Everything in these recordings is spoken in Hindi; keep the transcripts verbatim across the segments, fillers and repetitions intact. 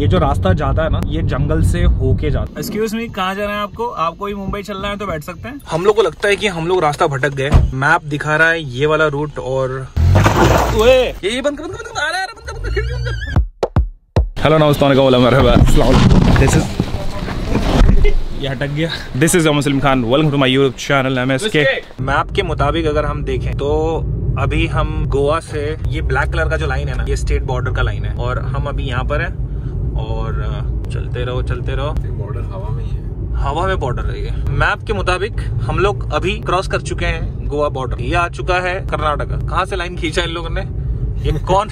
ये जो रास्ता जाता है ना ये जंगल से होके जाता है। एक्सक्यूज मी, कहाँ जा रहे हैं आपको? आपको ही मुंबई चलना है तो बैठ सकते हैं। हम लोग को लगता है कि हम लोग रास्ता भटक गए। मैप दिखा रहा है ये वाला रूट और ये बंद कर। हेलो नमस्कार, यह अटक गया। This is Muslim Khan, welcome to my YouTube channel MSK. Map के मुताबिक अगर हम देखें तो अभी हम गोवा से, ये ब्लैक कलर का जो लाइन है ना ये स्टेट बॉर्डर का लाइन है और हम अभी यहाँ पर है और चलते रहो चलते रहो। बॉर्डर हवा में ही है, हवा में बॉर्डर रही है। मैप के मुताबिक हम लोग अभी क्रॉस कर चुके हैं गोवा बॉर्डर। ये आ चुका है कर्नाटका। कहाँ से लाइन खींचा इन लोगों ने, ये कौन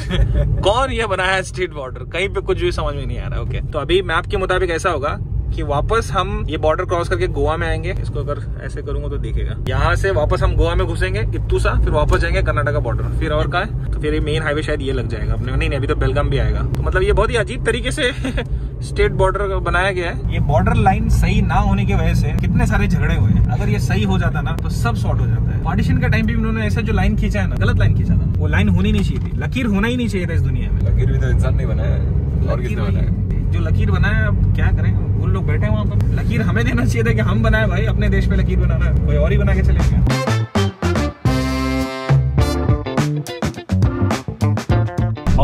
कौन ये बनाया है स्टेट बॉर्डर? कहीं पे कुछ भी समझ में नहीं आ रहा। ओके, तो अभी मैप के मुताबिक ऐसा होगा कि वापस हम ये बॉर्डर क्रॉस करके गोवा में आएंगे। इसको अगर ऐसे करूंगा तो दिखेगा। यहाँ से वापस हम गोवा में घुसेंगे इत्तूसा, फिर वापस जाएंगे कर्नाटका बॉर्डर, फिर और का है तो फिर ये मेन हाईवे शायद ये लग जाएगा अपने। नहीं नहीं, अभी तो बेलगाम भी आएगा। तो मतलब ये बहुत ही अजीब तरीके से स्टेट बॉर्डर बनाया गया है। ये बॉर्डर लाइन सही ना होने की वजह से कितने सारे झगड़े हुए हैं। अगर ये सही हो जाता ना तो सब सॉर्ट हो जाता है। पार्टीशन के टाइम भी उन्होंने ऐसा जो लाइन खींचा है ना, गलत लाइन खींचा था। वो लाइन होनी नहीं चाहिए थी, लकीर होना ही नहीं चाहिए था इस दुनिया में। लकीर भी तो इंसान नहीं बनाया, जो लकीर बनाया अब क्या करें, उन लोग बैठे हैं वहाँ पर। लकीर हमें देना चाहिए था कि हम बनाए भाई, अपने देश में लकीर बनाना है, कोई और ही बना के चले गया।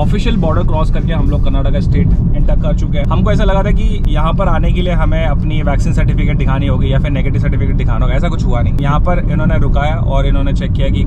ऑफिशियल बॉर्डर क्रॉस करके हम लोग कर्नाटका स्टेट एंटर कर चुके हैं। हमको ऐसा लगा था कि यहाँ पर आने के लिए हमें अपनी वैक्सीन सर्टिफिकेट दिखानी होगी या फिर नेगेटिव सर्टिफिकेट दिखाना होगा। ऐसा कुछ हुआ नहीं। यहाँ पर इन्होंने रुकाया और इन्होंने चेक किया कि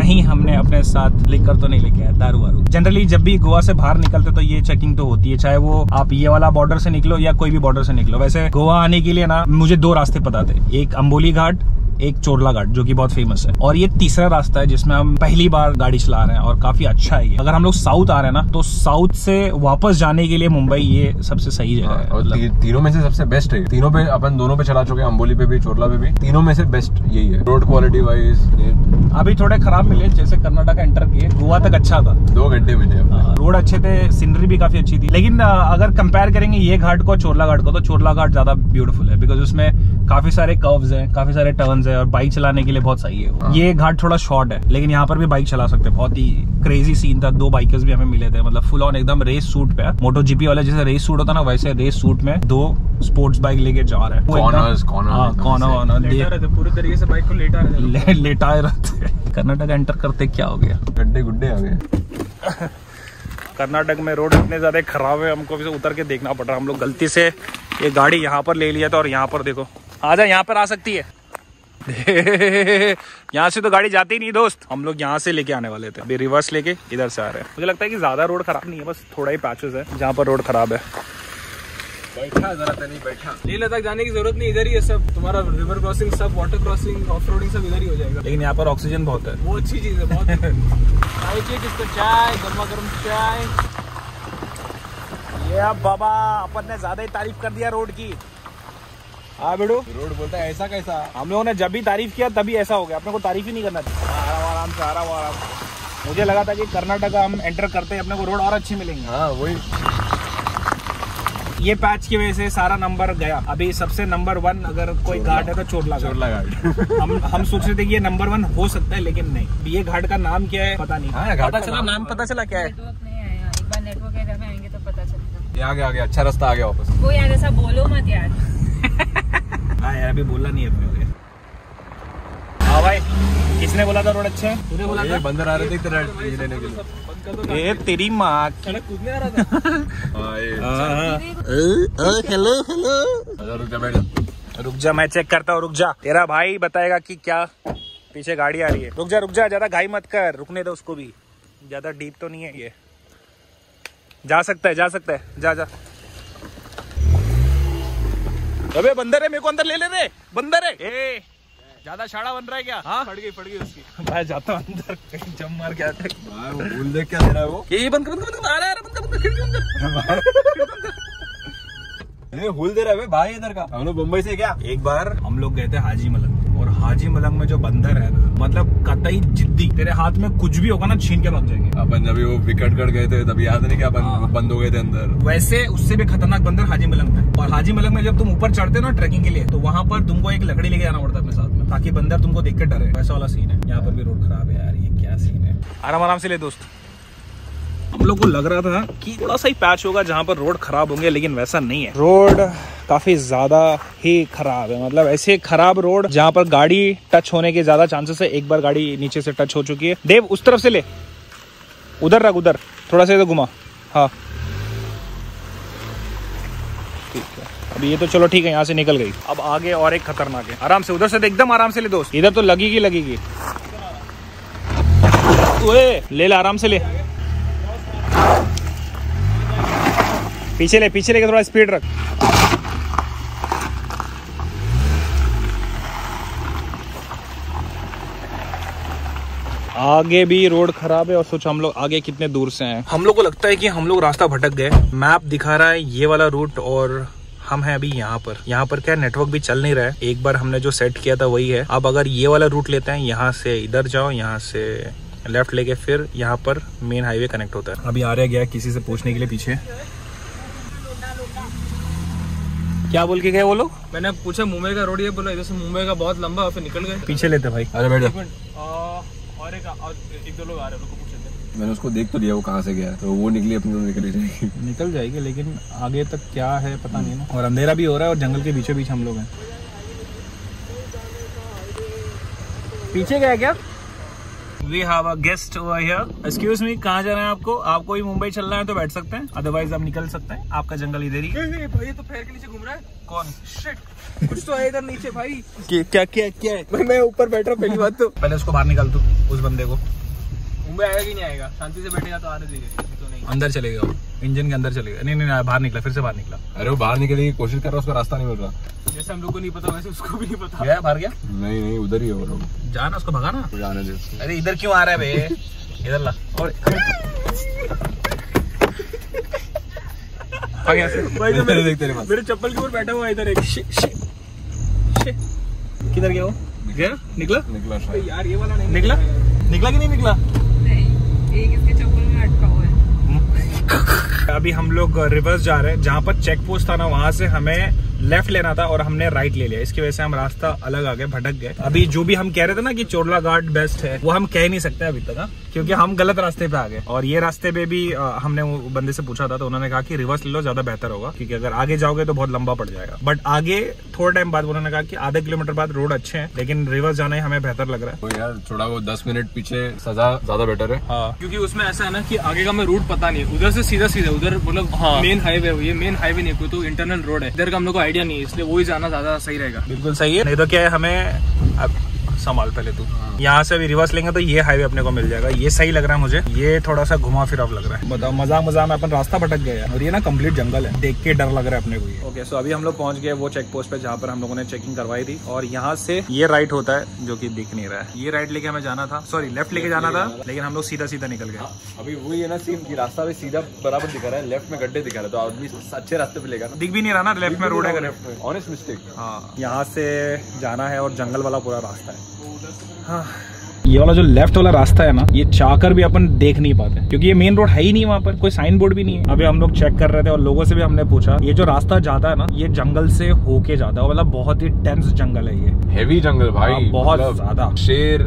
कहीं हमने अपने साथ लेकर तो नहीं लेके आया दारू वारू। जनरली जब भी गोवा से बाहर निकलते तो ये चेकिंग तो होती है, चाहे वो आप ये वाला बॉर्डर से निकलो या कोई भी बॉर्डर से निकलो। वैसे गोवा आने के लिए ना मुझे दो रास्ते पता थे, एक अंबोली घाट, एक चोरला घाट जो कि बहुत फेमस है, और ये तीसरा रास्ता है जिसमें हम पहली बार गाड़ी चला रहे हैं और काफी अच्छा है ये। अगर हम लोग साउथ आ रहे हैं ना तो साउथ से वापस जाने के लिए मुंबई ये सबसे सही जगह है। और ती, तीनों में से सबसे बेस्ट है। तीनों पे अपन दोनों पे चला चुके हैं, अंबोली पे भी चोरला पे भी। तीनों में से बेस्ट यही है रोड क्वालिटी वाइज। अभी थोड़े खराब मिले, जैसे कर्नाटका एंटर किए गोवा तक अच्छा था, दो घंटे मिले। रोड अच्छे थे, सीनरी भी काफी अच्छी थी, लेकिन अगर कंपेयर करेंगे ये घाट को चोरला घाट को तो चोरला घाट ज्यादा ब्यूटीफुल है बिकॉज उसमें काफी सारे कर्व्स हैं, काफी सारे टर्न्स हैं और बाइक चलाने के लिए बहुत सही है। ये घाट थोड़ा शॉर्ट है लेकिन यहाँ पर भी बाइक चला सकते हैं। बहुत ही क्रेजी सीन था, दो बाइकर्स भी हमें मिले थे, मतलब फुल ऑन एकदम रेस सूट पे। मोटो जीपी वाले जैसे रेस सूट होता ना वैसे रेस सूट में दो स्पोर्ट्स बाइक लेके जा रहे हैं। कॉर्नर्स कॉर्नर कॉर्नर पूरी तरीके से बाइक को लेटा रहे लेटाए रहते हैं। कर्नाटक एंटर करते क्या हो गया, गड्ढे गुड्ढे आ गए। कर्नाटक में रोड इतने ज्यादा खराब है, हमको उतर के देखना पड़ रहा है। हम लोग गलती से ये गाड़ी यहाँ पर ले लिया था और यहाँ पर देखो, आजा यहाँ पर आ सकती है। यहाँ से तो गाड़ी जाती ही नहीं दोस्त। हम लोग यहाँ से लेके आने वाले थे, अभी रिवर्स लेके इधर से आ रहे हैं। मुझे लगता है कि ज्यादा रोड खराब नहीं है, बस थोड़ा ही पैचेस है जहाँ पर रोड खराब है। बैठा जरा तो नहीं बैठा। लेह लद्दाख जाने की जरूरत नहीं, इधर ही है सब। तुम्हारा रिवर क्रॉसिंग सब, वाटर क्रॉसिंग, ऑफ रोडिंग सब इधर ही हो जाएगा। लेकिन यहाँ पर ऑक्सीजन बहुत है, वो अच्छी चीज है बहुत। चाय चाहिए किसको, चाय, गर्मा गर्म चाय। ये अब बाबा अपन ने ज्यादा ही तारीफ कर दिया रोड की। हाँ बेडू, रोड बोलता है ऐसा कैसा। हम लोगों ने जब भी तारीफ किया तभी ऐसा हो गया, अपने को तारीफ ही नहीं करना था। आराम आराम से आराम आराम। मुझे लगा था कि कर्नाटका हम एंटर करते हैं अपने को रोड और अच्छी मिलेंगे। हाँ वही, ये पैच की वजह से सारा नंबर गया। अभी सबसे नंबर वन अगर कोई घाट है तो चोरला चोरला घाट। हम हम सोच रहे थे कि ये नंबर वन हो सकता है लेकिन नहीं। ये घाट का नाम क्या है पता नहीं, पता चला नाम पता चला क्या है। नेटवर्क एरिया में आएंगे तो पता चलता। आगे आगे अच्छा रास्ता आ गया वापस। वो यार ऐसा बोलो मत यार। हाँ यार अभी बोला नहीं है। हाँ भाई, किसने बोला था रोड अच्छा है? तूने बोला था। बंदर आ रहे थे इधर लेने के लिए। ये तेरी माँ सड़क कूदने आ रहा था। हेलो हेलो, रुक जा बैठ, रुक जा, मैं चेक करता हूँ। रुक जा, तेरा भाई बताएगा कि क्या पीछे गाड़ी आ रही है। रुक जा रुक जा, ज्यादा घाई मत कर, रुकने दो उसको भी। ज्यादा डीप तो नहीं है ये, जा सकता है जा सकता है, जा जा। अबे बंदर है, मेरे को अंदर ले ले रे, बंदर है। ए ज्यादा शाड़ा बन रहा है क्या? हाँ फट गई फट गई उसकी। भाई जाता हूँ अंदर, कहीं जम मार के आता है। भाई वो भूल देख क्या दे रहा है वो। ये बंद कर बंद कर, आ रहा है बंदा बंदा खिड़की अंदर। ये भूल दे रहा है भाई इधर का। हम लोग मुंबई से क्या, एक बार हम लोग गए थे हाजी मलंग, और हाजी मलंग में जो बंदर है ना, मतलब कतई जिद्दी, तेरे हाथ में कुछ भी होगा ना छीन के भाग जाएंगे। अपन जब वो विकेट कट गए थे तब याद नहीं क्या बंद बंद हो गए थे अंदर। वैसे उससे भी खतरनाक बंदर हाजी मलंग था। और हाजी मलंग में जब तुम ऊपर चढ़ते हो ना ट्रैकिंग के लिए, तो वहाँ पर तुमको एक लकड़ी लेके जाना पड़ता है अपने साथ में, ताकि बंदर तुमको देख के डरे। वैसा वाला सीन है। यहाँ पर भी रोड खराब है यार, ये क्या सीन है। आराम आराम से ले दोस्त, हम लोग को लग रहा था कि थोड़ा सा ही पैच होगा जहाँ पर रोड खराब होंगे, लेकिन वैसा नहीं है। रोड काफी ज्यादा ही खराब है, मतलब ऐसे खराब रोड जहाँ पर गाड़ी टच होने के ज्यादा चांसेस है। एक बार गाड़ी नीचे से टच हो चुकी है। देव उस तरफ से ले, उधर रख, उधर थोड़ा सा घुमा। हाँ ठीक है, अभी ये तो चलो ठीक है, यहाँ से निकल गई। अब आगे और एक खतरनाक है, आराम से उधर से एकदम आराम से ले दोस्त, इधर तो लगेगी लगेगी। ओए ले ले, आराम से ले, पीछे ले, पीछे लेके थोड़ा स्पीड रख। आगे भी रोड खराब है और सोच हम लोग आगे कितने दूर से हैं। हम लोग को लगता है कि हम लोग रास्ता भटक गए। मैप दिखा रहा है ये वाला रूट और हम हैं अभी यहाँ पर। यहाँ पर क्या नेटवर्क भी चल नहीं रहा है, एक बार हमने जो सेट किया था वही है। अब अगर ये वाला रूट लेते हैं, यहाँ से इधर जाओ, यहाँ से लेफ्ट लेके फिर यहाँ पर मेन हाईवे कनेक्ट होता है। अभी आ रहा गया किसी से पूछने के लिए पीछे, क्या बोल के गए वो लोग? मैंने पूछा मुंबई का रोड, ये बोला इधर से मुंबई का बहुत लंबा, फिर निकल गए। पीछे लेते भाई, अरे बैठ। और एक दो लोग आ रहे हैं, उनको पूछ लेते हैं। मैंने उसको देख तो लिया वो कहाँ से गया, तो वो निकली अपनी ओर निकली जाएगी, निकल जाएगी, लेकिन आगे तक क्या है पता नहीं ना। और अंधेरा भी हो रहा है और जंगल के बीचों बीच हम लोग हैं। पीछे गया क्या? We have a guest over here. Excuse me, कहाँ जा रहे हैं आपको? आपको ही मुंबई चलना है तो बैठ सकते हैं, अदरवाइज आप निकल सकते हैं, आपका जंगल इधर ही। ये तो पैर के नीचे घूम रहा है। कौन? Shit, कुछ तो है इधर नीचे भाई। क्या क्या क्या है? मैं ऊपर बैठ रहा हूँ पहली बात तो। पहले उसको बाहर निकाल दो, उस बंदे को। मुंबई आएगा कि नहीं आएगा? शांति से बैठेगा तो आने देगा, तो नहीं अंदर चलेगा, इंजन के अंदर चलेगा। नहीं नहीं नहीं, बाहर निकला, फिर से बाहर निकला। अरे वो बाहर निकलने की कोशिश कर रहा है, उसका रास्ता नहीं मिल रहा। जैसे हम लोग को नहीं पता वैसे उसको भी नहीं पता। गया बाहर गया? नहीं नहीं, उधर ही है वो लोग। जाना उसको, भगाना जाने दे। अरे इधर क्यों आ रहा है भाई, इधर ला। और मेरे चप्पल के ऊपर बैठा हुआ इधर, एक किधर गया वो? गया, निकला निकला यार, ये वाला नहीं निकला, निकला कि नहीं निकला? एक इसके चप्पल में अटका हुआ है। अभी हम लोग रिवर्स जा रहे हैं, जहाँ पर चेक पोस्ट था ना, वहाँ से हमें लेफ्ट लेना था और हमने राइट ले लिया, इसकी वजह से हम रास्ता अलग आ गए, भटक गए। अभी जो भी हम कह रहे थे ना कि चोरला घाट बेस्ट है, वो हम कह नहीं सकते अभी तक, क्योंकि हम गलत रास्ते पे आ गए। और ये रास्ते पे भी हमने वो बंदे से पूछा था तो उन्होंने कहा कि रिवर्स ले लो, ज्यादा बेहतर होगा, क्योंकि अगर आगे जाओगे तो बहुत लंबा पड़ जाएगा। बट आगे थोड़ा टाइम बाद उन्होंने कहा कि आधे किलोमीटर बाद रोड अच्छे हैं, लेकिन रिवर्स जाना ही हमें बेहतर लग रहा है। तो यार थोड़ा वो दस मिनट पीछे सजा ज्यादा बेटर है। हाँ, क्योंकि उसमें ऐसा है ना कि आगे का हमें रूट पता नहीं है, उधर से सीधा सीधा उधर, मतलब मेन हाईवे, ये मेन हाईवे नहीं, कोई तो इंटरनल रोड है, इधर का हम लोग आइडिया नहीं, इसलिए वो ही जाना ज्यादा सही रहेगा। बिल्कुल सही है, नहीं तो क्या है हमें। अब संभाल पहले तू। यहाँ से अभी रिवर्स लेंगे तो ये हाईवे अपने को मिल जाएगा, ये सही लग रहा है मुझे। ये थोड़ा सा घुमा फिराव लग रहा है, बताओ, मजा मजा में अपन रास्ता भटक गया है। और ये ना कंप्लीट जंगल है, देख के डर लग रहा है अपने को ये। ओके सो अभी हम लोग पहुंच गए वो चेक पोस्ट पे जहाँ पर हम लोगों ने चेकिंग करवाई थी, और यहाँ से ये राइट होता है जो की दिख नहीं रहा है। ये राइट लेके हमें जाना था, सॉरी लेफ्ट लेके जाना था, लेकिन हम लोग सीधा सीधा निकल गए। अभी वही है ना सीन की, रास्ता भी सीधा बराबर दिखा रहा है, लेफ्ट में गड्ढे दिखा रहा है, तो आदमी अच्छे रास्ते पे लेगा, दिख भी नहीं रहा ना लेफ्ट में रोड है। Honest mistake. हाँ, यहाँ से जाना है और जंगल वाला पूरा रास्ता है। हाँ, ये वाला जो लेफ्ट वाला रास्ता है ना, ये चाहकर भी अपन देख नहीं पाते, क्योंकि ये मेन रोड है ही नहीं, वहाँ पर कोई साइन बोर्ड भी नहीं है। अभी हम लोग चेक कर रहे थे और लोगों से भी हमने पूछा, ये जो रास्ता जाता है ना, ये जंगल से होके जाता है, मतलब बहुत ही डेंस जंगल है ये, हेवी जंगल भाई। हाँ, बहुत ज्यादा शेर,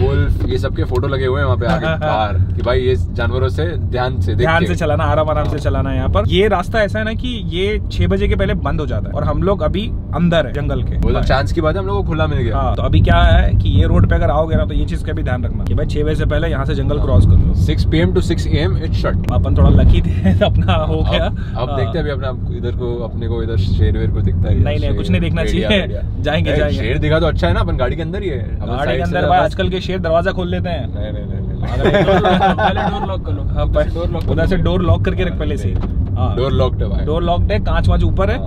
वुल्फ, ये सबके फोटो लगे हुए हैं वहाँ पे आगे बाहर, कि भाई ये जानवरों से ध्यान से ध्यान से चलाना, आराम आराम से चलाना है। यहाँ पर ये रास्ता ऐसा है ना कि ये छह बजे के पहले बंद हो जाता है, और हम लोग अभी अंदर है जंगल के, चांस की बात है हम लोग को खुला मिल गया। तो अभी क्या है कि ये रोड पे अगर आओगे ना, तो ये इसका भी ध्यान रखना कि भाई छह बजे से पहले यहाँ से जंगल क्रॉस कर लो। Six P M to six A M it shut. अपन थोड़ा लकी थे, अपना हो गया। अब देखते हैं अभी अपना इधर को, अपने को इधर शेर वेर को दिखता है। नहीं नहीं, कुछ नहीं देखना चाहिए, जाएंगे जाएंगे। शेर दिखा तो अच्छा है ना, अपन गाड़ी के अंदर ही है, गाड़ी के अंदर। भाई आजकल के शेर दरवाजा खोल लेते हैं। नहीं नहीं नहीं, पहले डोर लॉक कर लो, उधर से डोर लॉक करके रख पहले से। डोर लॉक्ड है भाई, डोर लॉक्ड है, कांच वांच ऊपर है,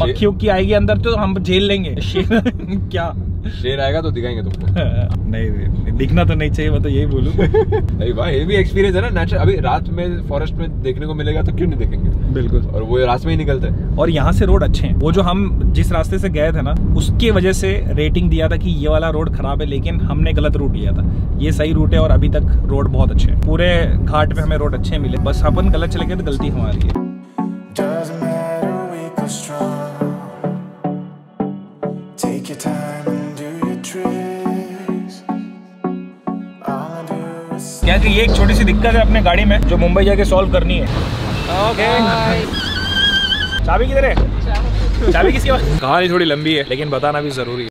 मक्खियों की आएगी अंदर तो हम झेल लेंगे। क्या शेर आएगा तो दिखाएंगे तुमको। नहीं, दिखना तो नहीं चाहिए, मैं तो यही बोलूँ। नहीं भाई, ये भी एक्सपीरियंस है ना नेचुरल। अभी रात में फॉरेस्ट में देखने को मिलेगा तो क्यों नहीं देखेंगे। बिल्कुल, और वो रास्ते में ही निकलते हैं। और यहाँ से रोड अच्छे हैं, वो जो हम जिस रास्ते से गए थे ना, उसके वजह से रेटिंग दिया था कि ये वाला रोड खराब है, लेकिन हमने गलत रूट लिया था, ये सही रूट है। और अभी तक रोड बहुत अच्छे हैं, पूरे घाट पे हमें रोड अच्छे मिले, बस अपन गलत चले गए तो गलती हमारी है। क्या कि ये एक छोटी सी दिक्कत है अपने गाड़ी में जो मुंबई जाके सॉल्व करनी है। ओके चाबी किधर है? चाबी किसके पास? कहानी थोड़ी लंबी है लेकिन बताना भी जरूरी है।